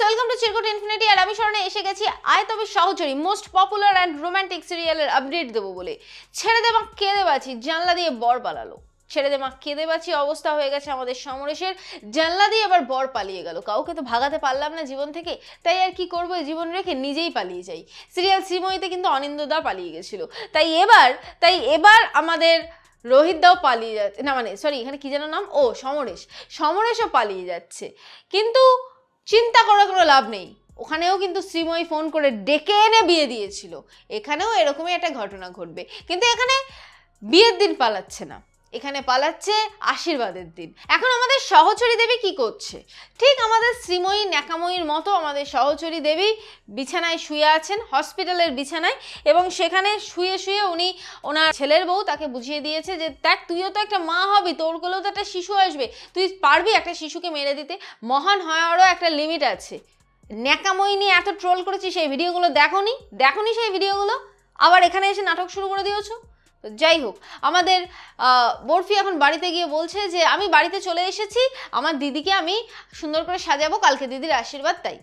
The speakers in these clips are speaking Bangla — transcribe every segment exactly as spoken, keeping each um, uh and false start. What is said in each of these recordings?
জানলা দিয়ে বর পালালো, ছেড়ে দে মা কেঁদে বাঁচি অবস্থা হয়ে গেছে আমাদের সমরেশের। জানলা দিয়ে এবার বর পালিয়ে গেল, কাউকে তো ভাগাতে পারলাম না জীবন থেকে, তাই আর কি করবো, জীবন রেখে নিজেই পালিয়ে যাই। সিরিয়াল শ্রীময়ীতে কিন্তু অনিন্দ্যদা পালিয়ে গেছিল, তাই এবার তাই এবার আমাদের রোহিত দাও পালিয়ে যাচ্ছে না, মানে সরি এখানে কি যেন নাম, ও সমরেশ, সমরেশও পালিয়ে যাচ্ছে। কিন্তু চিন্তা করার কোনো লাভ নেই, ওখানেও কিন্তু শ্রীময়ী ফোন করে ডেকে এনে বিয়ে দিয়েছিল, এখানেও এরকমই একটা ঘটনা ঘটবে। কিন্তু এখানে বিয়ের দিন পালাচ্ছে না, এখানে পালাচ্ছে আশীর্বাদের দিন। এখন আমাদের সহচরী দেবী কি করছে, ঠিক আমাদের শ্রীময়ী ন্যাকাময়ীর মতো আমাদের সহচরী দেবী বিছানায় শুয়ে আছেন, হসপিটালের বিছানায়, এবং সেখানে শুয়ে শুয়ে উনি ওনার ছেলের বউ তাকে বুঝিয়ে দিয়েছে যে দেখ তুইও তো একটা মা হবি, তোর কোলেও তো একটা শিশু আসবে, তুই পারবি একটা শিশুকে মেরে দিতে, মহান হওয়ারও একটা লিমিট আছে। ন্যাকাময়ী নিয়ে এত ট্রোল করেছি, সেই ভিডিওগুলো দেখোনি দেখোনি সেই ভিডিওগুলো আবার এখানে এসে নাটক শুরু করে দিয়েছো। তো যাই হোক, আমাদের বরফি এখন বাড়িতে গিয়ে বলছে যে আমি বাড়িতে চলে এসেছি, আমার দিদিকে আমি সুন্দর করে সাজাবো, কালকে দিদির আশীর্বাদ। তাই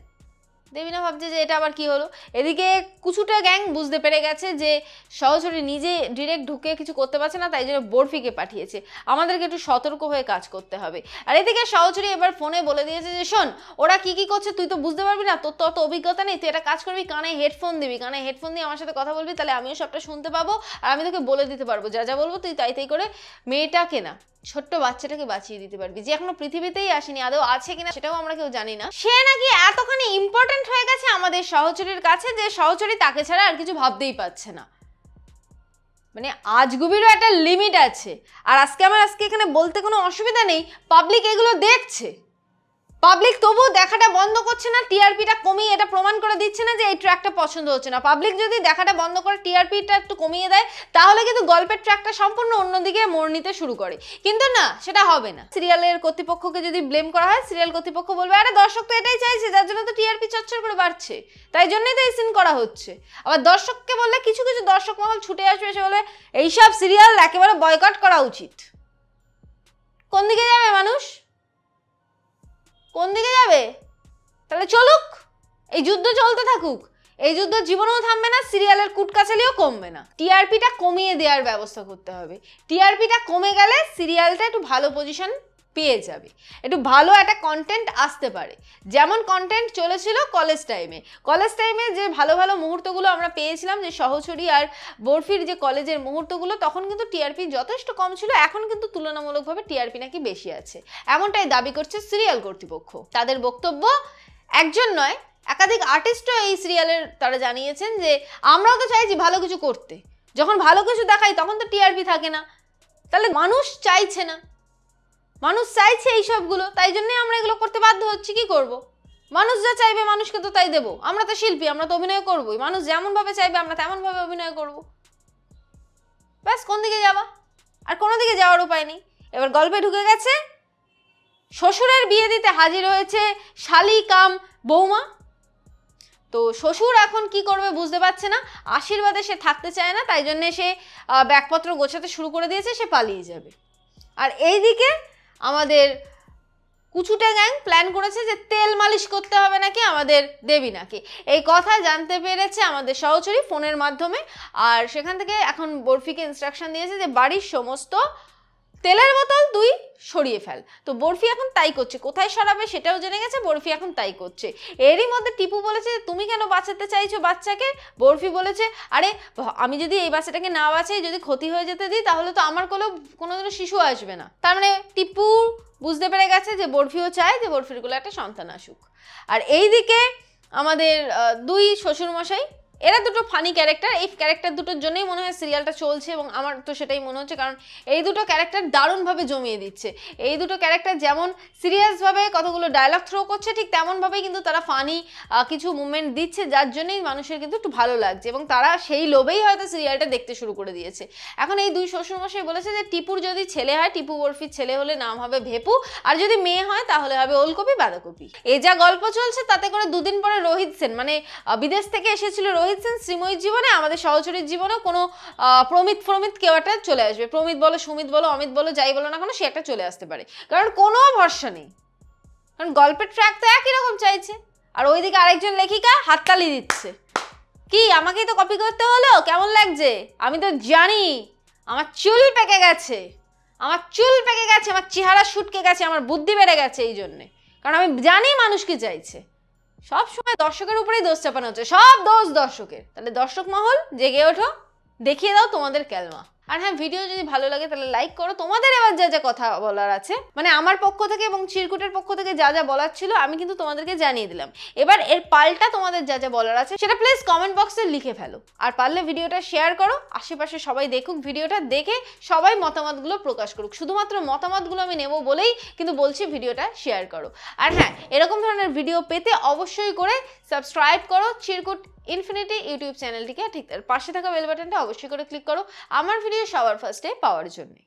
দেবিনা ভাবছে যে এটা আবার কি হলো। এদিকে কুচুটা গ্যাং বুঝতে পেরে গেছে যে সহচরী নিজে ডিরেক্ট ঢুকে কিছু করতে পারছে না, তাই জন্য বরফিকে পাঠিয়েছে। আমাদেরকে একটু সতর্ক হয়ে কাজ করতে হবে। আর এদিকে সহচরী এবার ফোনে বলে দিয়েছে যে শোন ওরা কি কি করছে তুই তো বুঝতে পারবি না, তোর তো অত অভিজ্ঞতা নেই, তুই একটা কাজ করবি, কানে হেডফোন দিবি, কানে হেডফোন দিয়ে আমার সাথে কথা বলবি, তাহলে আমিও সবটা শুনতে পাবো আর আমি তোকে বলে দিতে পারবো, যা যা বলবো তুই তাই তাই করে মেয়েটাকে না ছোট্ট বাচ্চাটাকে বাঁচিয়ে দিতে পারবি, যে এখনো পৃথিবীতেই আসেনি, আদৌ আছে কিনা সেটাও আমরা কেউ জানি না। সে নাকি এতখানি ইম্পর্টেন্ট হয়ে গেছে আমাদের সহচরীর কাছে যে সহচরী তাকে ছাড়া আর কিছু ভাবতেই পারছে না। মানে আজগুবিরও একটা লিমিট আছে। আর আজকে আমার আজকে এখানে বলতে কোনো অসুবিধা নেই, পাবলিক এগুলো দেখছে, পাবলিক তবুও দেখাটা বন্ধ করছে না, টিআরপিটা কমিয়ে এটা প্রমাণ করে দিচ্ছে না যে এই ট্র্যাকটা পছন্দ হচ্ছে না। পাবলিক যদি দেখাটা বন্ধ করে টিআরপিটা একটু কমিয়ে দেয় তাহলে কিন্তু গল্পের ট্র্যাকটা সম্পূর্ণ অন্যদিকে মোড় নিতে শুরু করে, কিন্তু না সেটা হবে না। সিরিয়ালের কর্তৃপক্ষকে যদি ব্লেম করা হয়, সিরিয়াল কর্তৃপক্ষ বলবে আরে দর্শক তো এটাই চাইছে, যার জন্য তো টিআরপি চচ্চর করে বাড়ছে, তাই জন্যই তো এই সিন করা হচ্ছে। আবার দর্শককে বললে কিছু কিছু দর্শক মহল ছুটে আসবে, এসে বলে এইসব সিরিয়াল একেবারে বয়কট করা উচিত। কোন দিকে যাবে মানুষ, কোন দিকে যাবে? তাহলে চলুক, এই যুদ্ধ চলতে থাকুক, এই যুদ্ধ জীবনেও থামবে না, সিরিয়ালের কুটকাচালিও কমবে না। টিআরপিটা কমিয়ে দেওয়ার ব্যবস্থা করতে হবে, টিআরপিটা কমে গেলে সিরিয়ালটা একটু ভালো পজিশন পেয়ে যাবে, একটু ভালো একটা কন্টেন্ট আসতে পারে। যেমন কন্টেন্ট চলেছিল কলেজ টাইমে, কলেজ টাইমে যে ভালো ভালো মুহূর্তগুলো আমরা পেয়েছিলাম, যে সহচরী আর বরফির যে কলেজের মুহূর্তগুলো, তখন কিন্তু টিআরপি যথেষ্ট কম ছিল, এখন কিন্তু তুলনামূলকভাবে টিআরপি নাকি বেশি আছে, এমনটাই দাবি করছে সিরিয়াল কর্তৃপক্ষ। তাদের বক্তব্য, একজন নয় একাধিক আর্টিস্টও এই সিরিয়ালের তারা জানিয়েছেন যে আমরাও তো চাইছি ভালো কিছু করতে, যখন ভালো কিছু দেখাই তখন তো টিআরপি থাকে না, তাহলে মানুষ চাইছে না, মানুষ চাইছে এইসবগুলো, তাই জন্যই আমরা এগুলো করতে বাধ্য হচ্ছি। কি করব, মানুষ যা চাইবে মানুষকে তো তাই দেবো, আমরা তো শিল্পী, আমরা তো অভিনয় করবোই, মানুষ যেমনভাবে চাইবে আমরা তেমনভাবে অভিনয় করব। ব্যাস, কোন দিকে যাবা, আর কোনো দিকে যাওয়ার উপায় নেই। এবার গল্পে ঢুকে গেছে, শ্বশুরের বিয়ে দিতে হাজির হয়েছে শালি কাম বৌমা। তো শ্বশুর এখন কি করবে বুঝতে পারছে না, আশীর্বাদে সে থাকতে চায় না, তাই জন্যে সে ব্যাগপত্র গোছাতে শুরু করে দিয়েছে, সে পালিয়ে যাবে। আর এইদিকে আমাদের কুচুটা গ্যাং প্ল্যান করেছে যে তেল মালিশ করতে হবে নাকি আমাদের দেবিনাকে। এই কথা জানতে পেরেছে আমাদের সহচরী ফোনের মাধ্যমে, আর সেখান থেকে এখন বরফিকে ইনস্ট্রাকশন দিয়েছে যে বাড়ির সমস্ত তেলের বোতল তুই সরিয়ে ফেল। তো বরফি এখন তাই করছে, কোথায় সরাবে সেটাও জেনে গেছে, বরফি এখন তাই করছে। এরই মধ্যে টিপু বলেছে তুমি কেন বাঁচাতে চাইছো বাচ্চাকে, বরফি বলেছে আরে আমি যদি এই বাচ্চাটাকে না বাঁচাই, যদি ক্ষতি হয়ে যেতে দিই তাহলে তো আমার কোলেও কোনোদিনও শিশু আসবে না। তার মানে টিপু বুঝতে পেরে গেছে যে বরফিও চায় যে বরফির কোলে একটা সন্তান আসুক। আর এই দিকে আমাদের দুই শ্বশুরমশাই, এরা দুটো ফানি ক্যারেক্টার, এই ক্যারেক্টার দুটোর জন্যই মনে হয় সিরিয়ালটা চলছে, এবং আমার তো সেটাই মনে হচ্ছে, কারণ এই দুটো ক্যারেক্টার দারুণভাবে জমিয়ে দিচ্ছে। এই দুটো ক্যারেক্টার যেমন সিরিয়াসভাবে কতগুলো ডায়লগ থ্রো করছে, ঠিক তেমনভাবেই কিন্তু তারা ফানি কিছু মুভমেন্ট দিচ্ছে, যার জন্যই মানুষের কিন্তু একটু ভালো লাগছে, এবং তারা সেই লোভেই হয়তো সিরিয়ালটা দেখতে শুরু করে দিয়েছে। এখন এই দুই শ্বশুরমশাই বলেছে যে টিপুর যদি ছেলে হয়, টিপু বরফির ছেলে হলে নাম হবে ভেপু, আর যদি মেয়ে হয় তাহলে হবে ওলকপি বাঁধাকপি। এই যা গল্প চলছে তাতে করে দুদিন পরে রোহিত সেন, মানে বিদেশ থেকে এসেছিল রোহিত, শ্রীময়ীর জীবনে আমাদের সহচরীর জীবনেও কোনো প্রমিত প্রমিত কেউ একটা চলে আসবে, প্রমিত বলো, সুমিত বলো, অমিত বলো, যাই বলো না কেন সে একটা চলে আসতে পারে, কারণ কোনো ভরসা নেই, কারণ গল্পের ট্র্যাক তো একই রকম চাইছে। আর ওইদিকে আরেকজন লেখিকা হাততালি দিচ্ছে। কি আমাকেই তো কপি করতে হলো, কেমন লাগছে? আমি তো জানি আমার চুল পেকে গেছে, আমার চুল পেকে গেছে, আমার চেহারা শুটকে গেছে, আমার বুদ্ধি বেড়ে গেছে এই জন্যে, কারণ আমি জানি মানুষ কি চাইছে। সব সময় দর্শকের উপরেই দোষ চাপানো হচ্ছে, সব দোষ দর্শকের। তাহলে দর্শক মহল জেগে ওঠো, দেখিয়ে দাও তোমাদের ক্যালমা। আর হ্যাঁ, ভিডিও যদি ভালো লাগে তাহলে লাইক করো। তোমাদের এবার যা যা কথা বলার আছে, মানে আমার পক্ষ থেকে এবং চিরকুটের পক্ষ থেকে যা যা বলার ছিল আমি কিন্তু তোমাদেরকে জানিয়ে দিলাম। এবার এর পাল্টা তোমাদের যা যা বলার আছে সেটা প্লিজ কমেন্ট বক্সে লিখে ফেলো, আর পারলে ভিডিওটা শেয়ার করো, আশেপাশে সবাই দেখুক। ভিডিওটা দেখে সবাই মতামতগুলো প্রকাশ করুক, শুধুমাত্র মতামতগুলো আমি নেব বলেই কিন্তু বলছি ভিডিওটা শেয়ার করো। আর হ্যাঁ, এরকম ধরনের ভিডিও পেতে অবশ্যই করে সাবস্ক্রাইব করো চিরকুট ইনফিনিটি ইউটিউব চ্যানেলটিকে, ঠিক তার পাশে থাকা বেল বাটনটা অবশ্যই করে ক্লিক করো আমার ভিডিও সবার ফার্স্টে পাওয়ার জন্য।